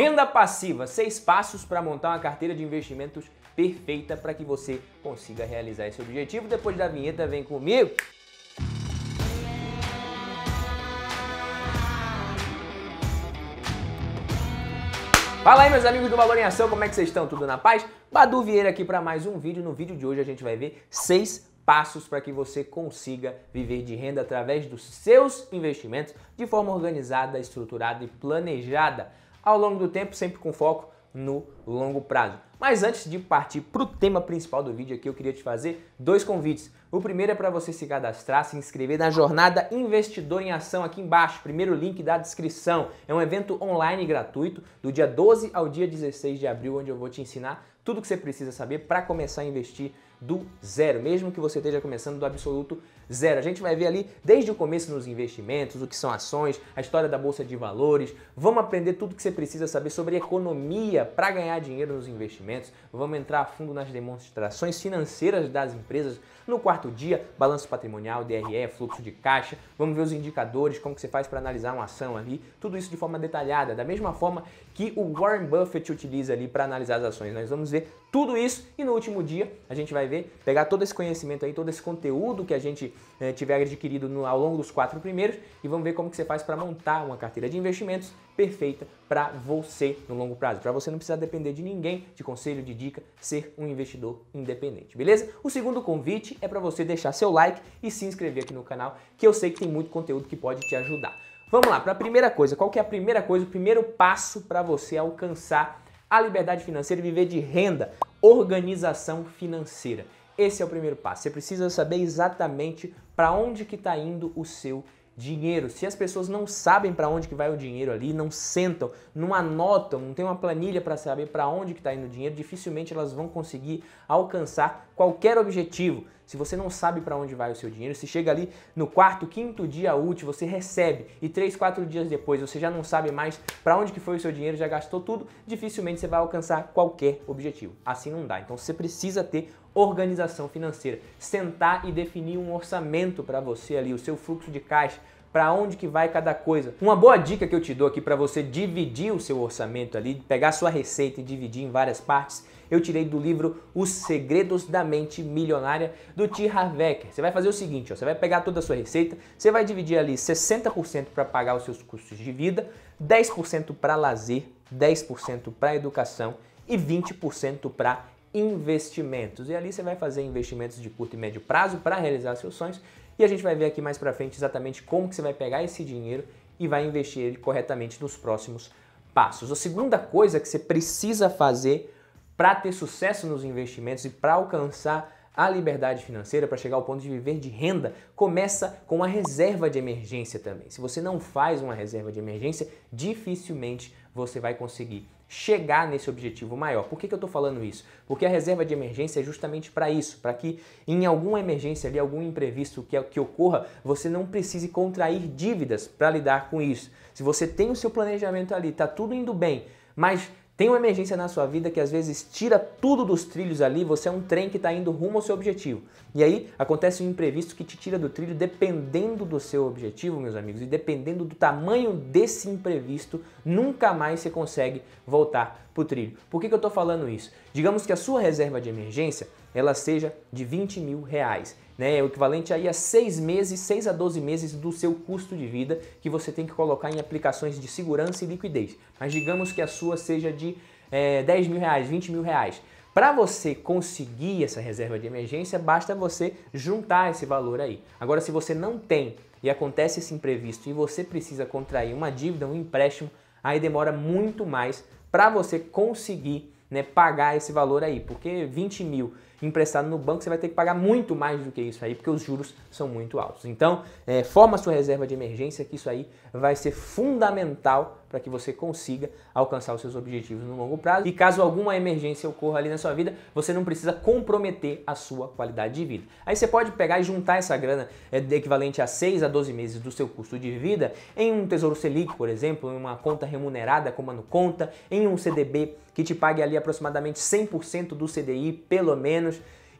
Renda passiva, 6 passos para montar uma carteira de investimentos perfeita para que você consiga realizar esse objetivo. Depois da vinheta, vem comigo. Fala aí, meus amigos do Valor em Ação, como é que vocês estão? Tudo na paz? Baddu Vieira aqui para mais um vídeo. No vídeo de hoje a gente vai ver 6 passos para que você consiga viver de renda através dos seus investimentos de forma organizada, estruturada e planejada ao longo do tempo, sempre com foco no longo prazo. Mas antes de partir para o tema principal do vídeo aqui, eu queria te fazer 2 convites. O primeiro é para você se cadastrar, se inscrever na Jornada Investidor em Ação aqui embaixo, primeiro link da descrição. É um evento online gratuito do dia 12 ao dia 16 de abril, onde eu vou te ensinar tudo que você precisa saber para começar a investir do zero, mesmo que você esteja começando do absoluto zero. A gente vai ver ali desde o começo nos investimentos, o que são ações, a história da Bolsa de Valores. Vamos aprender tudo que você precisa saber sobre economia para ganhar dinheiro nos investimentos. Vamos entrar a fundo nas demonstrações financeiras das empresas no quarto dia, balanço patrimonial, DRE, fluxo de caixa. Vamos ver os indicadores, como que você faz para analisar uma ação ali, tudo isso de forma detalhada, da mesma forma que o Warren Buffett utiliza ali para analisar as ações. Nós vamos ver tudo isso e no último dia a gente vai ver, pegar todo esse conhecimento aí, todo esse conteúdo que a gente tiver adquirido ao longo dos 4 primeiros e vamos ver como que você faz para montar uma carteira de investimentos perfeita para você no longo prazo, para você não precisar depender de ninguém, de conselho, de dica, ser um investidor independente, beleza? O segundo convite é para você deixar seu like e se inscrever aqui no canal, que eu sei que tem muito conteúdo que pode te ajudar. Vamos lá, para a primeira coisa, qual que é a primeira coisa, o primeiro passo para você alcançar a liberdade financeira e viver de renda? Organização financeira. Esse é o primeiro passo. Você precisa saber exatamente para onde que está indo o seu dinheiro. Se as pessoas não sabem para onde que vai o dinheiro ali, não sentam, não anotam, não tem uma planilha para saber para onde que está indo o dinheiro, dificilmente elas vão conseguir alcançar qualquer objetivo. Se você não sabe para onde vai o seu dinheiro, se chega ali no quarto, quinto dia útil, você recebe e 3, 4 dias depois você já não sabe mais para onde que foi o seu dinheiro, já gastou tudo, dificilmente você vai alcançar qualquer objetivo. Assim não dá. Então você precisa ter organização financeira, sentar e definir um orçamento para você ali, o seu fluxo de caixa, para onde que vai cada coisa. Uma boa dica que eu te dou aqui para você dividir o seu orçamento ali, pegar sua receita e dividir em várias partes, eu tirei do livro Os Segredos da Mente Milionária, do T. Harv Eker. Você vai fazer o seguinte, ó, você vai pegar toda a sua receita, você vai dividir ali 60% para pagar os seus custos de vida, 10% para lazer, 10% para educação e 20% para investimentos. E ali você vai fazer investimentos de curto e médio prazo para realizar seus sonhos. E a gente vai ver aqui mais para frente exatamente como que você vai pegar esse dinheiro e vai investir ele corretamente nos próximos passos. A segunda coisa que você precisa fazer para ter sucesso nos investimentos e para alcançar a liberdade financeira, para chegar ao ponto de viver de renda, começa com a reserva de emergência também. Se você não faz uma reserva de emergência, dificilmente você vai conseguir chegar nesse objetivo maior. Por que que eu estou falando isso? Porque a reserva de emergência é justamente para isso, para que em alguma emergência, ali, algum imprevisto que ocorra, você não precise contrair dívidas para lidar com isso. Se você tem o seu planejamento ali, está tudo indo bem, mas tem uma emergência na sua vida que às vezes tira tudo dos trilhos ali, você é um trem que está indo rumo ao seu objetivo. E aí acontece um imprevisto que te tira do trilho, dependendo do seu objetivo, meus amigos, e dependendo do tamanho desse imprevisto, nunca mais você consegue voltar para o trilho. Por que que eu estou falando isso? Digamos que a sua reserva de emergência ela seja de R$20 mil, né? É o equivalente aí a 6 a 12 meses do seu custo de vida que você tem que colocar em aplicações de segurança e liquidez. Mas digamos que a sua seja de 10 mil reais, 20 mil reais. Para você conseguir essa reserva de emergência, basta você juntar esse valor aí. Agora, se você não tem e acontece esse imprevisto e você precisa contrair uma dívida, um empréstimo, aí demora muito mais para você conseguir, né, pagar esse valor aí, porque 20 mil emprestado no banco você vai ter que pagar muito mais do que isso aí, porque os juros são muito altos. Então, forma sua reserva de emergência, que isso aí vai ser fundamental para que você consiga alcançar os seus objetivos no longo prazo. E caso alguma emergência ocorra ali na sua vida, você não precisa comprometer a sua qualidade de vida. Aí você pode pegar e juntar essa grana equivalente a 6 a 12 meses do seu custo de vida em um Tesouro Selic, por exemplo, em uma conta remunerada como a Nuconta, em um CDB que te pague ali aproximadamente 100% do CDI, pelo menos,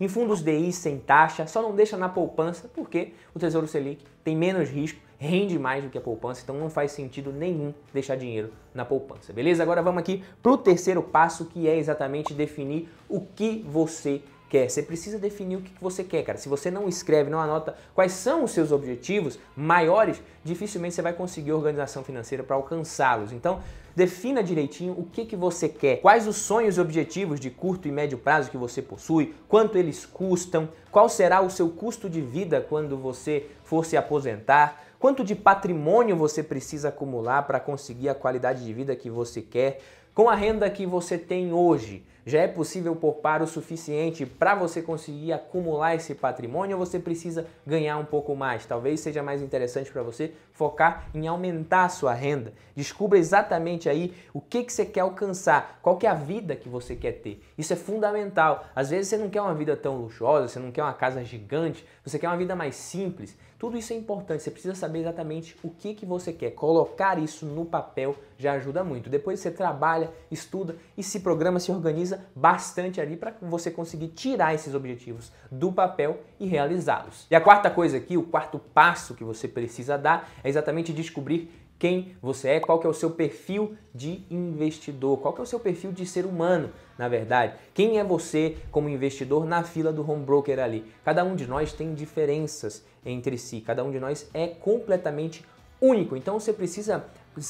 em fundos DI sem taxa, só não deixa na poupança porque o Tesouro Selic tem menos risco rende mais do que a poupança, então não faz sentido nenhum deixar dinheiro na poupança, beleza? Agora vamos aqui para o terceiro passo, que é exatamente definir o que você quer. Você precisa definir o que você quer, cara. Se você não escreve, não anota quais são os seus objetivos maiores, dificilmente você vai conseguir organização financeira para alcançá-los. Então, defina direitinho o que você quer, quais os sonhos e objetivos de curto e médio prazo que você possui, quanto eles custam, qual será o seu custo de vida quando você for se aposentar, quanto de patrimônio você precisa acumular para conseguir a qualidade de vida que você quer. Com a renda que você tem hoje, já é possível poupar o suficiente para você conseguir acumular esse patrimônio, ou você precisa ganhar um pouco mais? Talvez seja mais interessante para você focar em aumentar a sua renda. Descubra exatamente aí o que você quer alcançar, qual que é a vida que você quer ter. Isso é fundamental. Às vezes você não quer uma vida tão luxuosa, você não quer uma casa gigante, você quer uma vida mais simples. Tudo isso é importante, você precisa saber exatamente o que você quer. Colocar isso no papel já ajuda muito. Depois você trabalha, estuda e se programa, se organiza bastante ali para você conseguir tirar esses objetivos do papel e realizá-los. E a quarta coisa aqui, o quarto passo que você precisa dar é exatamente descobrir quem você é, qual que é o seu perfil de investidor, qual que é o seu perfil de ser humano, na verdade. Quem é você como investidor na fila do home broker ali? Cada um de nós tem diferenças entre si, cada um de nós é completamente único, então você precisa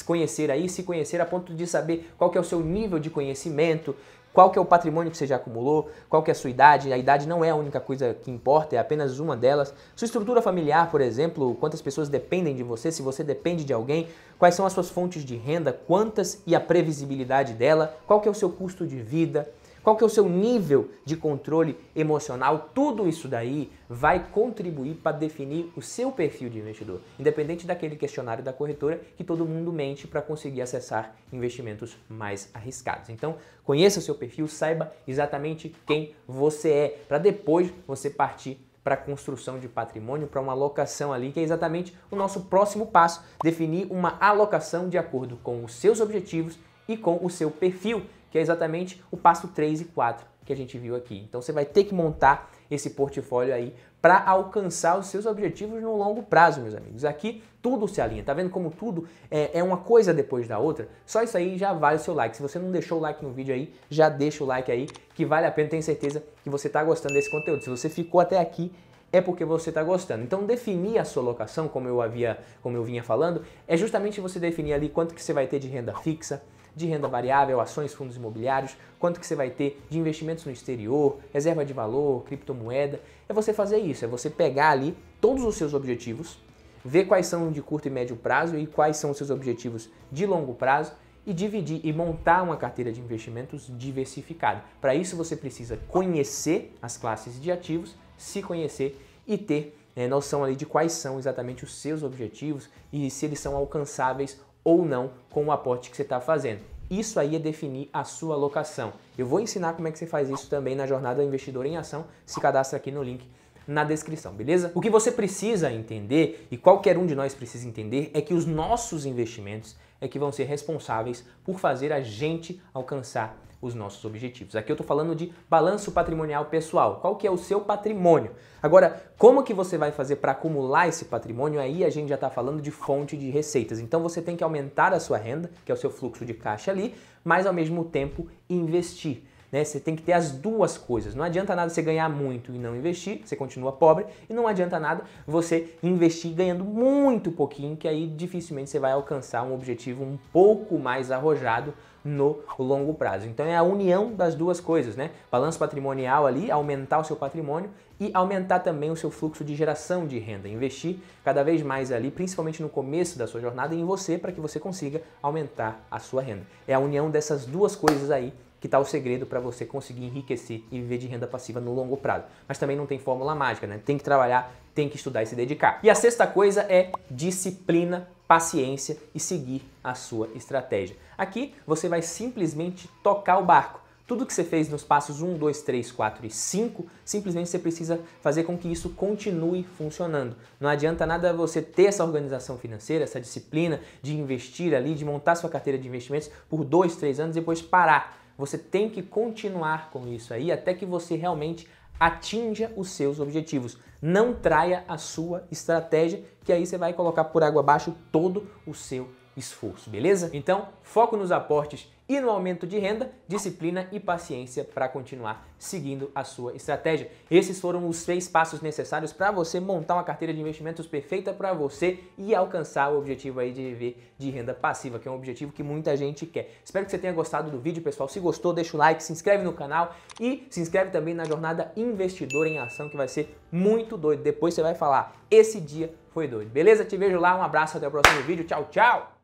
conhecer aí, se conhecer a ponto de saber qual que é o seu nível de conhecimento, qual que é o patrimônio que você já acumulou, qual que é a sua idade. A idade não é a única coisa que importa, é apenas uma delas. Sua estrutura familiar, por exemplo, quantas pessoas dependem de você, se você depende de alguém, quais são as suas fontes de renda, quantas e a previsibilidade dela, qual que é o seu custo de vida, qual que é o seu nível de controle emocional. Tudo isso daí vai contribuir para definir o seu perfil de investidor, independente daquele questionário da corretora que todo mundo mente para conseguir acessar investimentos mais arriscados. Então, conheça o seu perfil, saiba exatamente quem você é, para depois você partir para a construção de patrimônio, para uma alocação ali, que é exatamente o nosso próximo passo, definir uma alocação de acordo com os seus objetivos e com o seu perfil, que é exatamente o passo 3 e 4 que a gente viu aqui. Então você vai ter que montar esse portfólio aí para alcançar os seus objetivos no longo prazo, meus amigos. Aqui tudo se alinha, tá vendo como tudo é uma coisa depois da outra? Só isso aí já vale o seu like. Se você não deixou o like no vídeo aí, já deixa o like aí, que vale a pena, tenho certeza que você tá gostando desse conteúdo. Se você ficou até aqui, é porque você está gostando. Então, definir a sua alocação, como eu vinha falando, é justamente você definir ali quanto que você vai ter de renda fixa, de renda variável, ações, fundos imobiliários, quanto que você vai ter de investimentos no exterior, reserva de valor, criptomoeda. É você fazer isso, é você pegar ali todos os seus objetivos, ver quais são de curto e médio prazo e quais são os seus objetivos de longo prazo e dividir e montar uma carteira de investimentos diversificada. Para isso você precisa conhecer as classes de ativos, se conhecer e ter noção ali de quais são exatamente os seus objetivos e se eles são alcançáveis ou não com o aporte que você está fazendo. Isso aí é definir a sua alocação. Eu vou ensinar como é que você faz isso também na Jornada Investidor em Ação. Se cadastra aqui no link na descrição, beleza? O que você precisa entender, e qualquer um de nós precisa entender, é que os nossos investimentos é que vão ser responsáveis por fazer a gente alcançar os nossos objetivos. Aqui eu estou falando de balanço patrimonial pessoal. Qual que é o seu patrimônio? Agora, como que você vai fazer para acumular esse patrimônio? Aí a gente já está falando de fonte de receitas. Então você tem que aumentar a sua renda, que é o seu fluxo de caixa ali, mas ao mesmo tempo investir, né? Você tem que ter as duas coisas. Não adianta nada você ganhar muito e não investir, você continua pobre, e não adianta nada você investir ganhando muito pouquinho, que aí dificilmente você vai alcançar um objetivo um pouco mais arrojado no longo prazo. Então é a união das duas coisas, né? Balanço patrimonial ali, aumentar o seu patrimônio e aumentar também o seu fluxo de geração de renda. Investir cada vez mais ali, principalmente no começo da sua jornada, em você, para que você consiga aumentar a sua renda. É a união dessas duas coisas aí que está o segredo para você conseguir enriquecer e viver de renda passiva no longo prazo. Mas também não tem fórmula mágica, né? Tem que trabalhar, tem que estudar e se dedicar. E a sexta coisa é disciplina, paciência e seguir a sua estratégia. Aqui você vai simplesmente tocar o barco. Tudo que você fez nos passos 1, 2, 3, 4 e 5, simplesmente você precisa fazer com que isso continue funcionando. Não adianta nada você ter essa organização financeira, essa disciplina de investir ali, de montar sua carteira de investimentos por 2, 3 anos e depois parar. Você tem que continuar com isso aí até que você realmente atinja os seus objetivos. Não traia a sua estratégia, que aí você vai colocar por água abaixo todo o seu esforço, beleza? Então, foco nos aportes e no aumento de renda, disciplina e paciência para continuar seguindo a sua estratégia. Esses foram os 6 passos necessários para você montar uma carteira de investimentos perfeita para você e alcançar o objetivo aí de viver de renda passiva, que é um objetivo que muita gente quer. Espero que você tenha gostado do vídeo, pessoal. Se gostou, deixa o like, se inscreve no canal e se inscreve também na Jornada Investidor em Ação, que vai ser muito doido. Depois você vai falar, esse dia foi doido. Beleza? Te vejo lá, um abraço, até o próximo vídeo. Tchau, tchau!